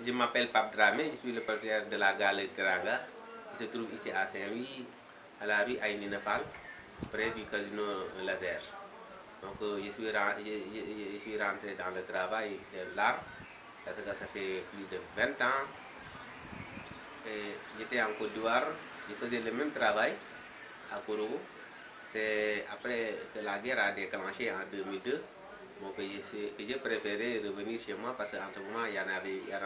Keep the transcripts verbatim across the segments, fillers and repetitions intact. Je m'appelle Pape Dramé, je suis le propriétaire de la gare Téranga, qui se trouve ici à Saint Louis, à la rue Aynina Fall, près du casino Lazer. Donc euh, je, suis je, je, je suis rentré dans le travail de l'art, parce que ça fait plus de vingt ans. J'étais en Côte d'Ivoire, je faisais le même travail à Kourou. C'est après que la guerre a déclenché en deux mille deux. Bon, que j'ai préféré revenir chez moi parce qu'en ce moment il n'y en, en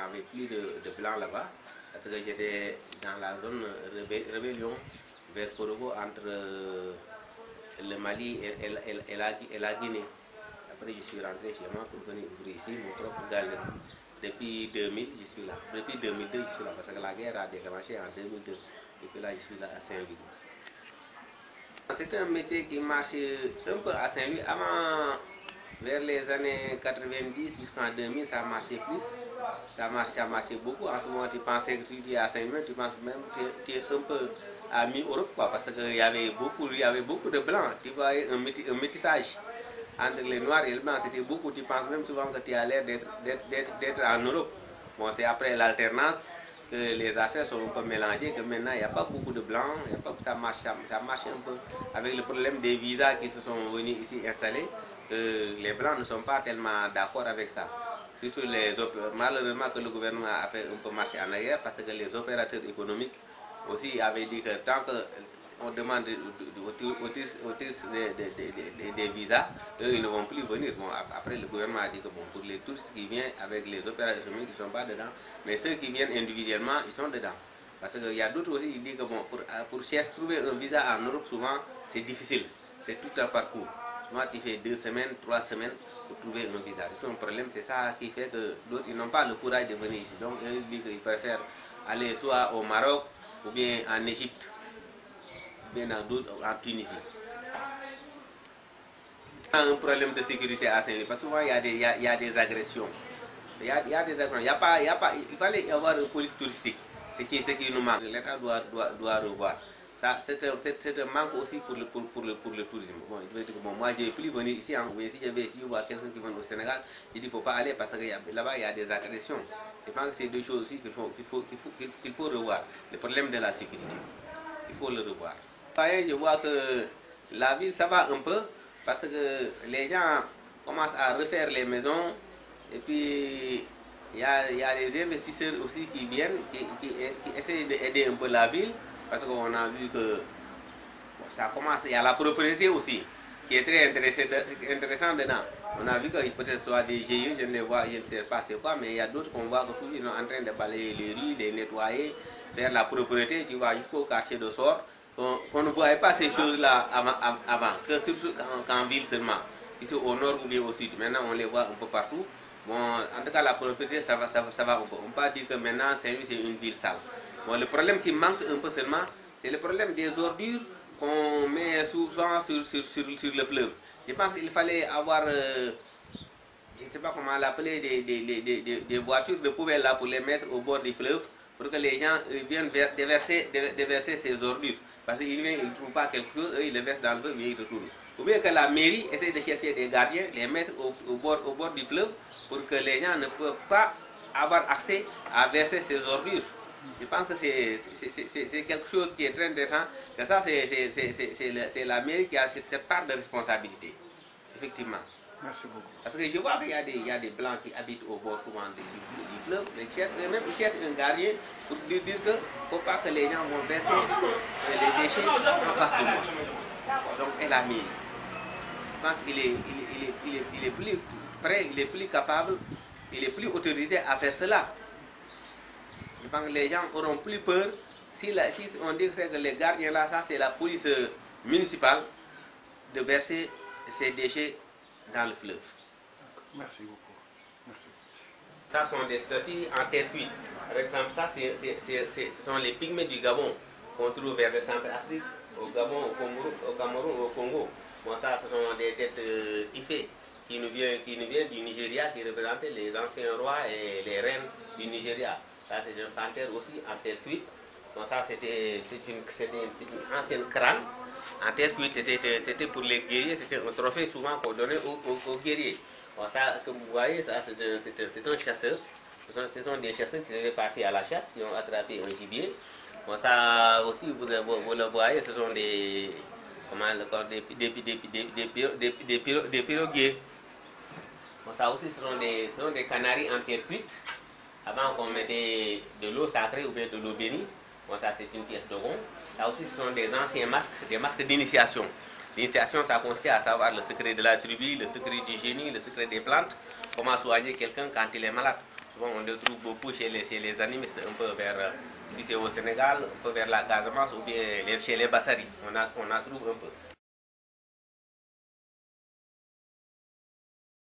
avait plus de, de blancs là-bas, parce que j'étais dans la zone rébé, rébellion vers Corobo entre le Mali et, et, et, et, la, et la Guinée. Après je suis rentré chez moi pour venir ouvrir ici mon propre galerie. Depuis deux mille je suis là, depuis deux mille deux je suis là parce que la guerre a déclenché en deux mille deux et puis là je suis là à Saint-Louis. C'est un métier qui marche un peu à Saint-Louis. Avant, vers les années quatre-vingt-dix jusqu'en deux mille, ça marchait plus, ça marchait, ça marchait beaucoup. En ce moment, tu pensais que tu étais à Saint-Louis, tu penses même que tu es un peu à mi-Europe, parce qu'il y avait beaucoup, il y avait beaucoup de blancs. Tu voyais un, métis, un métissage entre les noirs et les blancs, c'était beaucoup. Tu penses même souvent que tu as l'air d'être en Europe. Bon, c'est après l'alternance que les affaires sont un peu mélangées, que maintenant il n'y a pas beaucoup de blancs, il y a pas, ça, marche, ça, ça marche un peu avec le problème des visas qui se sont venus ici installer. Euh, les blancs ne sont pas tellement d'accord avec ça. Surtout les, malheureusement que le gouvernement a fait un peu marcher en arrière parce que les opérateurs économiques aussi avaient dit que tant qu'on demande aux touristes des visas, eux ils ne vont plus venir. Bon, après le gouvernement a dit que bon, pour les touristes qui viennent avec les opérateurs économiques, ils ne sont pas dedans, mais ceux qui viennent individuellement, ils sont dedans. Parce qu'il y a d'autres aussi qui disent que bon, pour, pour chercher trouver un visa en Europe, souvent c'est difficile, c'est tout un parcours. Moi, tu fais deux semaines, trois semaines pour trouver un visa. C'est tout un problème, c'est ça qui fait que d'autres n'ont pas le courage de venir ici. Donc, ils disent qu'ils préfèrent aller soit au Maroc, ou bien en Égypte, ou bien dans d'autres, en Tunisie. Il y a un problème de sécurité à Saint-Louis, parce que souvent il y a des, il y a, il y a des agressions. Il y a, il y a des agressions. Il, y a pas, il, y a pas, il fallait avoir une police touristique, ce qui, ce qui nous manque. L'État doit, doit, doit revoir. C'est un, un manque aussi pour le, pour, pour le, pour le tourisme. Bon, il dire que bon, moi, je n'ai plus venir ici, hein, mais si je vais ici voir quelqu'un qui vient au Sénégal, il ne faut pas aller parce que là-bas, il y a des agressions. Je pense que c'est deux choses aussi qu'il faut, qu'il faut, qu'il faut, qu'il faut, qu'il faut revoir. Le problème de la sécurité, il faut le revoir. Pareil, je vois que la ville, ça va un peu parce que les gens commencent à refaire les maisons et puis il y a, il y a des investisseurs aussi qui viennent, qui, qui, qui essaient d'aider un peu la ville. Parce qu'on a vu que bon, ça commence, il y a la propriété aussi, qui est très intéressante dedans. On a vu qu'il peut être soit des G I E, je ne vois, je ne sais pas c'est quoi, mais il y a d'autres qu'on voit que tous ils sont en train de balayer les rues, les nettoyer, faire la propriété, tu vois, jusqu'au quartier de sort. Qu'on qu ne voyait pas ces choses-là avant, avant, que surtout qu'en ville seulement, ici au nord ou bien au sud. Maintenant, on les voit un peu partout. Bon, en tout cas, la propriété, ça va, ça va, ça va un peu. On ne peut pas dire que maintenant, c'est une ville sale. Bon, le problème qui manque un peu seulement, c'est le problème des ordures qu'on met souvent sur, sur, sur, sur le fleuve. Je pense qu'il fallait avoir, euh, je ne sais pas comment l'appeler, des, des, des, des, des voitures de poubelle là pour les mettre au bord du fleuve pour que les gens euh, viennent déverser, déverser ces ordures. Parce qu'ils ne trouvent pas quelque chose, eux, ils le versent dans le fleuve et ils retournent. Ou bien que la mairie essaie de chercher des gardiens, les mettre au, au, bord, au bord du fleuve pour que les gens ne peuvent pas avoir accès à verser ces ordures. Je pense que c'est quelque chose qui est très intéressant. Et ça, c'est la mairie qui a cette part de responsabilité, effectivement. Merci beaucoup. Parce que je vois qu'il y, y a des blancs qui habitent au bord souvent du, du fleuve, mais ils même ils cherchent un gardien pour lui dire qu'il ne faut pas que les gens vont verser les déchets en face de moi. Donc, elle a mairie. Je pense qu'il est, il est, il est, il est plus prêt, il est plus capable, il est plus autorisé à faire cela. Je pense que les gens auront plus peur si, la, si on dit que, que les gardiens là, ça c'est la police municipale de verser ces déchets dans le fleuve. Merci beaucoup. Merci. Ça sont des statues en terre cuite. Par exemple, ça c'est, c'est, c'est, c'est, ce sont les pygmées du Gabon qu'on trouve vers le Centre-Afrique, au Gabon, au Congo, au Cameroun, au Congo. Bon, ça ce sont des têtes euh, iffées qui nous viennent, qui nous viennent du Nigeria, qui représentent les anciens rois et les reines du Nigeria. Ça c'est un panthère aussi en terre cuite. Donc ça c'était une, une ancienne crâne. En terre cuite, c'était pour les guerriers, c'était un trophée souvent qu'on donnait aux, aux, aux guerriers. Bon, ça, comme vous voyez, c'est un, un chasseur Ce sont, ce sont des chasseurs qui devaient partir à la chasse, qui ont attrapé un gibier. Bon, ça aussi, vous, vous, vous le voyez, ce sont des, comment, des, des, des, des, des, des, des, pirogues, des piroguiers. Bon, ça aussi, ce sont des, ce sont des canaries en terre cuite. Avant, on mettait de l'eau sacrée ou bien de l'eau bénie. Bon, ça, c'est une pièce de rond. Là aussi, ce sont des anciens masques, des masques d'initiation. L'initiation, ça consiste à savoir le secret de la tribu, le secret du génie, le secret des plantes, comment soigner quelqu'un quand il est malade. Souvent, on le trouve beaucoup chez les, chez les animistes, un peu vers, si c'est au Sénégal, un peu vers la Casamance ou bien chez les bassari. On, a, on en trouve un peu.